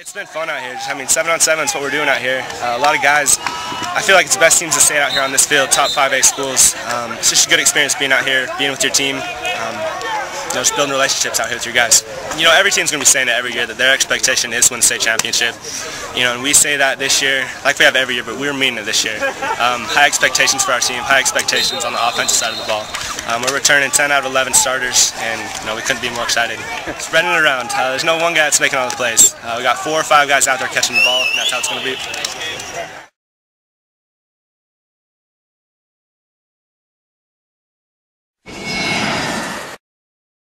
It's been fun out here. I mean, 7-on-7 is what we're doing out here. A lot of guys, I feel like it's the best teams to stay out here on this field, top 5A schools. It's just a good experience being out here, being with your team, you know, just building relationships out here with your guys. You know, every team's going to be saying that every year, that their expectation is to win the state championship. You know, and we say that this year, like we have every year, but we were meaning it this year. High expectations for our team, high expectations on the offensive side of the ball. We're returning 10 out of 11 starters, and you know, we couldn't be more excited. Spreading it around. There's no one guy that's making all the plays. We got 4 or 5 guys out there catching the ball, and that's how it's going to be.